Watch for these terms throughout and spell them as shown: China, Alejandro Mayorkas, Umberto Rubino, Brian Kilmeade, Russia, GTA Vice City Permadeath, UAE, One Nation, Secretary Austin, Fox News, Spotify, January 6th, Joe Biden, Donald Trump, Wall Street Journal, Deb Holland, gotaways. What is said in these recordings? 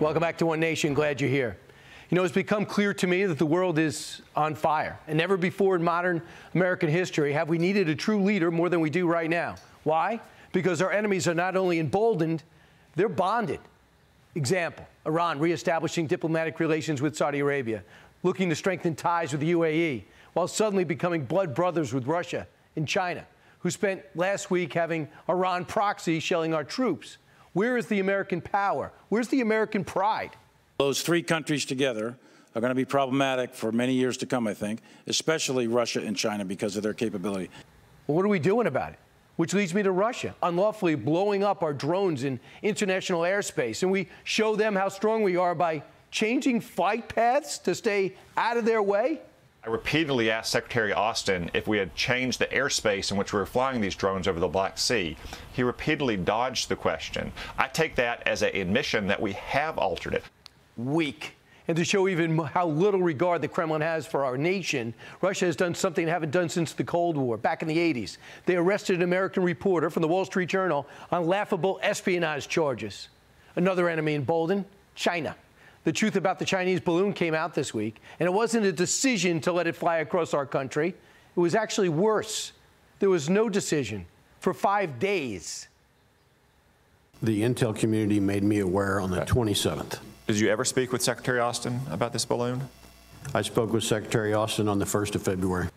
Welcome back to One Nation. Glad you're here. You know, it's become clear to me that the world is on fire. And never before in modern American history have we needed a true leader more than we do right now. Why? Because our enemies are not only emboldened, they're bonded. Example, Iran reestablishing diplomatic relations with Saudi Arabia, looking to strengthen ties with the UAE, while suddenly becoming blood brothers with Russia and China, who spent last week having Iran proxy shelling our troops. Where is the American power? Where's the American pride? Those three countries together are going to be problematic for many years to come, I think, especially Russia and China because of their capability. Well, what are we doing about it? Which leads me to Russia unlawfully blowing up our drones in international airspace. And we show them how strong we are by changing flight paths to stay out of their way. I repeatedly asked Secretary Austin if we had changed the airspace in which we were flying these drones over the Black Sea. He repeatedly dodged the question. I take that as an admission that we have altered it. Weak. And to show even how little regard the Kremlin has for our nation, Russia has done something they haven't done since the Cold War, back in the 80s. They arrested an American reporter from the Wall Street Journal on laughable espionage charges. Another enemy emboldened, China. The truth about the Chinese balloon came out this week, and it wasn't a decision to let it fly across our country. It was actually worse. There was no decision for 5 days. The intel community made me aware on the 27th. Did you ever speak with Secretary Austin about this balloon? I spoke with Secretary Austin on the 1st of February.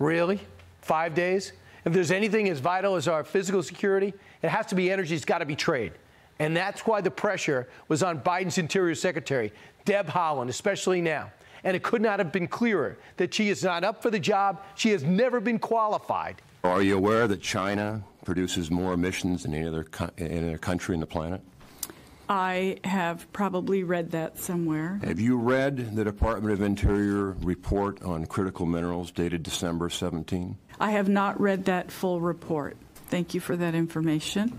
Really? 5 days? If there's anything as vital as our physical security, it has to be energy. It's got to be trade. And that's why the pressure was on Biden's Interior Secretary, Deb Holland, especially now. And it could not have been clearer that she is not up for the job. She has never been qualified. Are you aware that China produces more emissions than any other country on the planet? I have probably read that somewhere. Have you read the Department of Interior report on critical minerals dated December 17? I have not read that full report. Thank you for that information.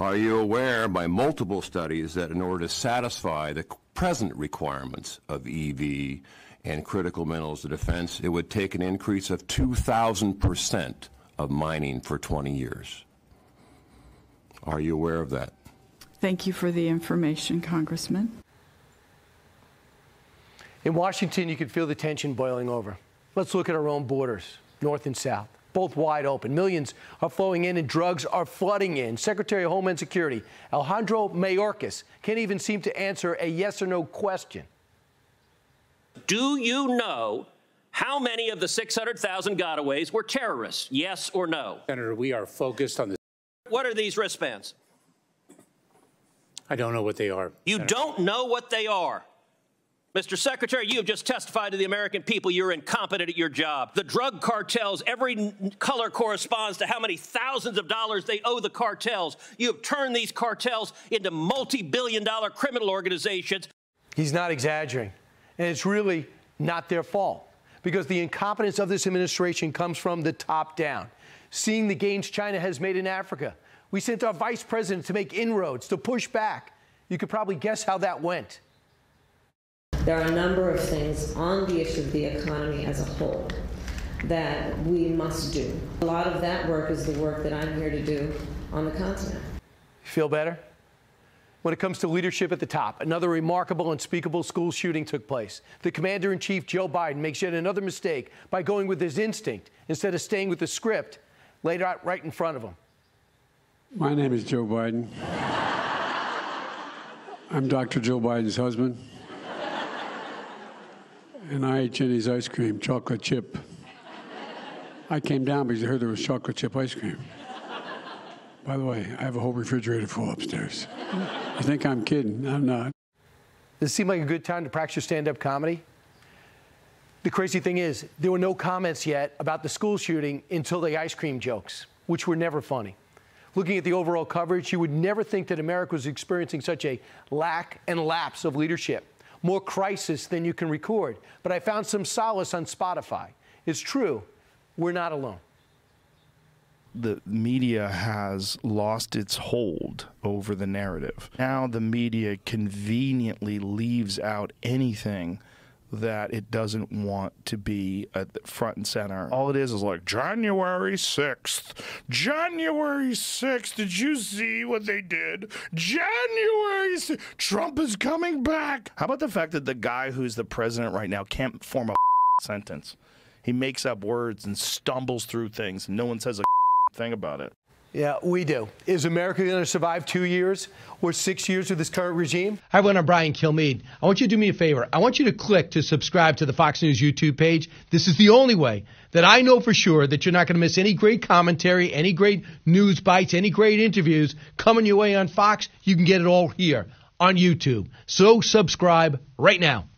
Are you aware by multiple studies that in order to satisfy the present requirements of EV and critical minerals to defense, it would take an increase of 2,000% of mining for 20 years? Are you aware of that? Thank you for the information, Congressman. In Washington, you can feel the tension boiling over. Let's look at our own borders, north and south. Both wide open. Millions are flowing in and drugs are flooding in. Secretary of Homeland Security, Alejandro Mayorkas, can't even seem to answer a yes or no question. Do you know how many of the 600,000 gotaways were terrorists? Yes or no? Senator, we are focused on this. What are these wristbands? I don't know what they are. You Senator. Don't know what they are. Mr. Secretary, you have just testified to the American people you're incompetent at your job. The drug cartels, every color corresponds to how many thousands of dollars they owe the cartels. You have turned these cartels into multi-billion-dollar criminal organizations. He's not exaggerating, and it's really not their fault because the incompetence of this administration comes from the top down. Seeing the gains China has made in Africa, we sent our vice president to make inroads, to push back. You could probably guess how that went. There are a number of things on the issue of the economy as a whole that we must do. A lot of that work is the work that I'm here to do on the continent. Feel better? When it comes to leadership at the top, another remarkable, unspeakable school shooting took place. The Commander-in-Chief, Joe Biden, makes yet another mistake by going with his instinct instead of staying with the script laid out right in front of him. My name is Joe Biden. I'm Dr. Joe Biden's husband. And I ate Jenny's ice cream, chocolate chip. I came down because I heard there was chocolate chip ice cream. By the way, I have a whole refrigerator full upstairs. You think I'm kidding? I'm not. Does it seem like a good time to practice stand-up comedy? The crazy thing is, there were no comments yet about the school shooting until the ice cream jokes, which were never funny. Looking at the overall coverage, you would never think that America was experiencing such a lack and lapse of leadership. More crisis than you can record. But I found some solace on Spotify. It's true. We're not alone. The media has lost its hold over the narrative. Now the media conveniently leaves out anything that it doesn't want to be at the front and center. All it is like, January 6th. January 6th. Did you see what they did? January 6th. Trump is coming back. How about the fact that the guy who's the president right now can't form a sentence? He makes up words and stumbles through things. And no one says a thing about it. Yeah, we do. Is America going to survive 2 years or 6 years of this current regime? Hi, everyone. I'm Brian Kilmeade. I want you to do me a favor. I want you to click to subscribe to the Fox News YouTube page. This is the only way that I know for sure that you're not going to miss any great commentary, any great news bites, any great interviews coming your way on Fox. You can get it all here on YouTube. So subscribe right now.